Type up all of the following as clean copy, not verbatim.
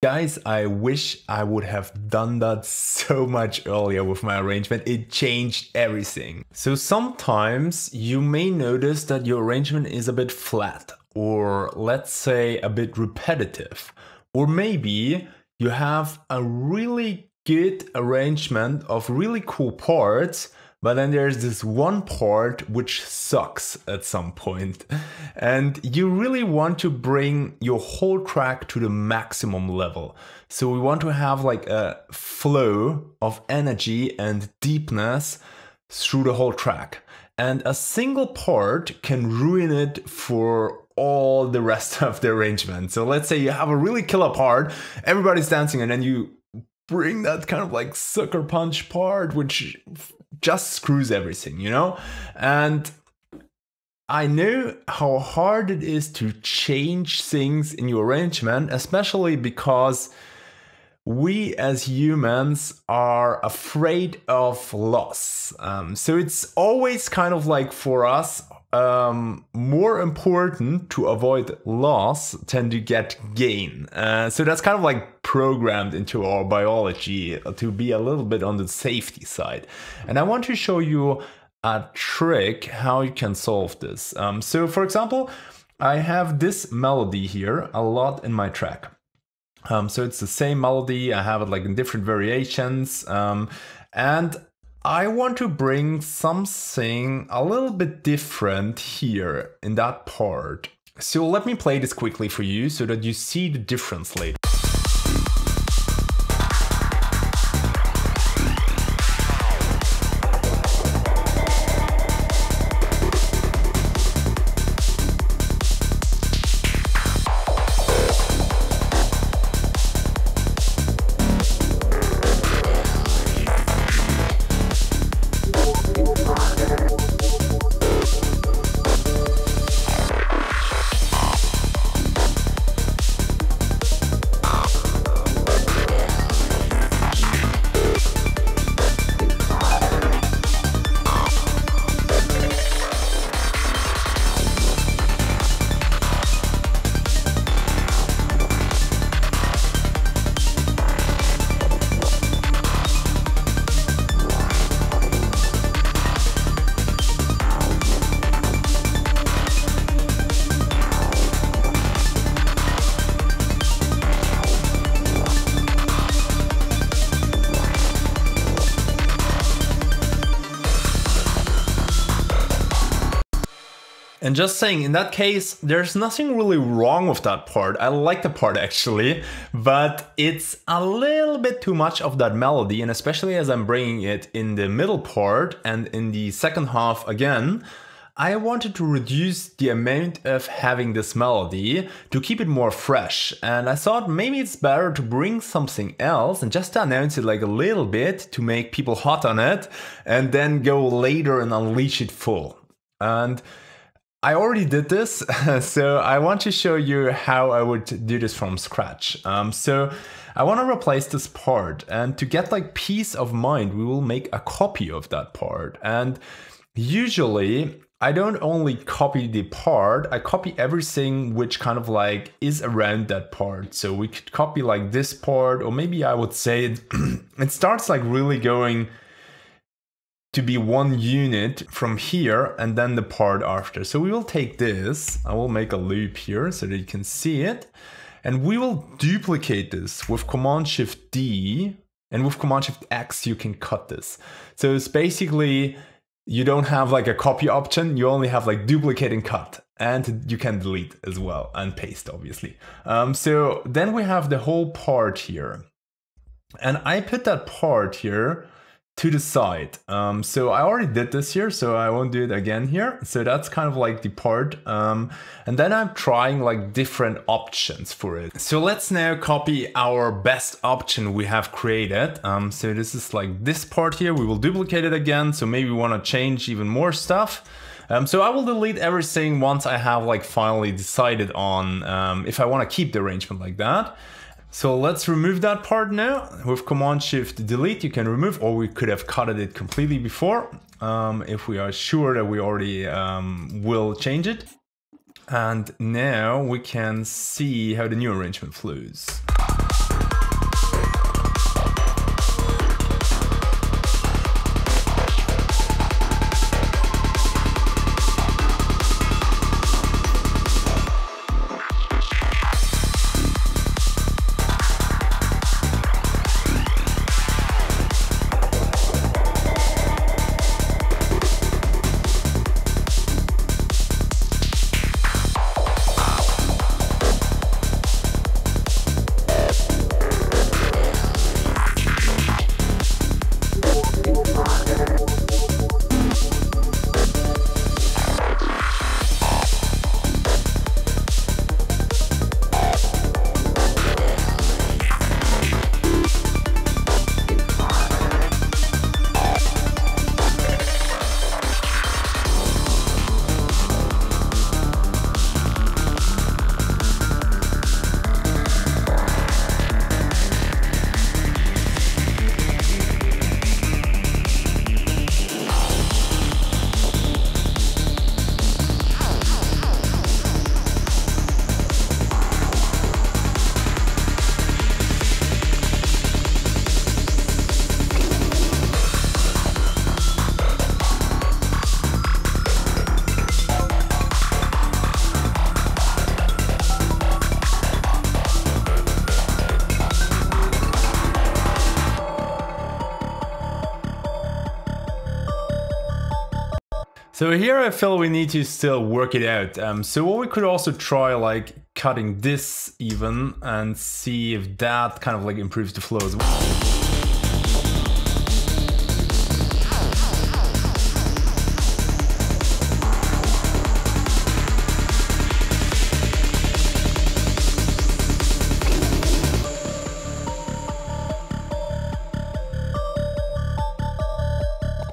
Guys, I wish I would have done that so much earlier with my arrangement. It changed everything. So sometimes you may notice that your arrangement is a bit flat, or let's say a bit repetitive. Or maybe you have a really good arrangement of really cool parts, but then there's this one part which sucks at some point. And you really want to bring your whole track to the maximum level. So we want to have like a flow of energy and deepness through the whole track. And a single part can ruin it for all the rest of the arrangement. So let's say you have a really killer part, everybody's dancing, and then you bring that kind of like sucker punch part, which just screws everything, you know? And I know how hard it is to change things in your arrangement, especially because we as humans are afraid of loss. So it's always kind of like for us, more important to avoid loss than to get gain. So that's kind of like programmed into our biology to be a little bit on the safety side. And I want to show you a trick how you can solve this. So for example, I have this melody here a lot in my track. So it's the same melody, I have it like in different variations, and I want to bring something a little bit different here in that part. So let me play this quickly for you so that you see the difference later. And just saying, in that case, there's nothing really wrong with that part. I like the part actually, but it's a little bit too much of that melody, and especially as I'm bringing it in the middle part and in the second half again, I wanted to reduce the amount of having this melody to keep it more fresh. And I thought maybe it's better to bring something else and just to announce it like a little bit to make people hot on it, and then go later and unleash it full. And I already did this, so I want to show you how I would do this from scratch. So I want to replace this part, and to get like peace of mind, we will make a copy of that part. And usually I don't only copy the part, I copy everything which kind of like is around that part. So we could copy like this part, or maybe I would say it starts like really going to be one unit from here and then the part after. So we will take this, I will make a loop here so that you can see it, and we will duplicate this with Command-Shift-D, and with Command-Shift-X you can cut this. So it's basically, you don't have like a copy option, you only have like duplicate and cut, and you can delete as well, and paste obviously. So then we have the whole part here, and I put that part here to the side. So I already did this here, so I won't do it again here. So that's kind of like the part. And then I'm trying like different options for it. So let's now copy our best option we have created. So this is like this part here, we will duplicate it again. So maybe we wanna change even more stuff. So I will delete everything once I have like finally decided on if I wanna keep the arrangement like that. So let's remove that part now. With Command-Shift-Delete you can remove, or we could have cutted it completely before, if we are sure that we already will change it. And now we can see how the new arrangement flows. So here I feel we need to still work it out. So what we could also try, like cutting this even and see if that kind of like improves the flow as well.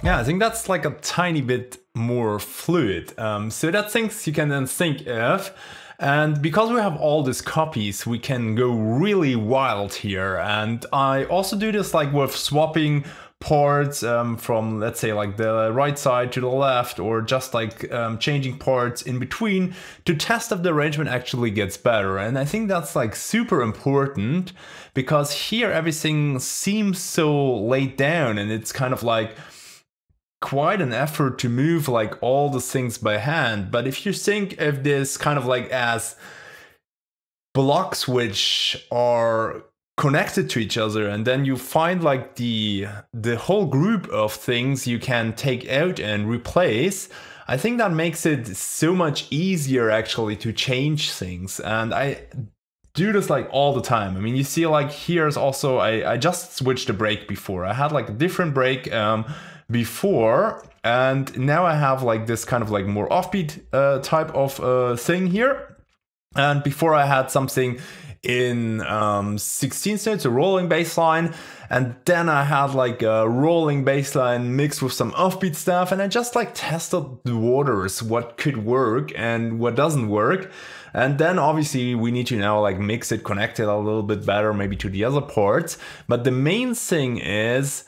Yeah, I think that's like a tiny bit more fluid. So that syncs, you can then sync F. And because we have all these copies, we can go really wild here. And I also do this like with swapping parts from, let's say, like the right side to the left, or just like changing parts in between to test if the arrangement actually gets better. And I think that's like super important, because here everything seems so laid down and it's kind of like quite an effort to move like all the things by hand. But if you think of this kind of like as blocks which are connected to each other, and then you find like the whole group of things you can take out and replace, I think that makes it so much easier actually to change things. And I do this like all the time. I mean, you see like here's also, I just switched the break before. I had like a different break before, and now I have like this kind of like more offbeat type of thing here. And before I had something in 16th notes, a rolling bass line, and then I had like a rolling bass line mixed with some offbeat stuff, and I just like tested the waters, what could work and what doesn't work. And then obviously we need to now like mix it, connect it a little bit better maybe to the other parts. But the main thing is,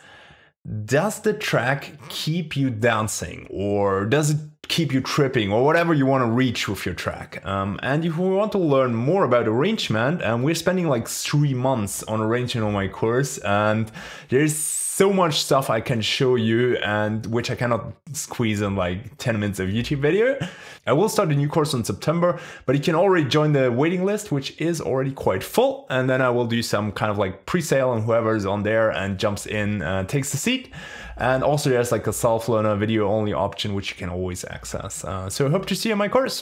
does the track keep you dancing, or does it keep you tripping, or whatever you want to reach with your track? And if we want to learn more about arrangement, and we're spending like 3 months on arrangement on my course, and there's so much stuff I can show you, and which I cannot squeeze in like 10 minutes of YouTube video. I will start a new course in September, but you can already join the waiting list, which is already quite full. And then I will do some kind of like pre-sale, and whoever's on there and jumps in takes the seat. And also there's like a self-learner video only option, which you can always access. So I hope to see you in my course.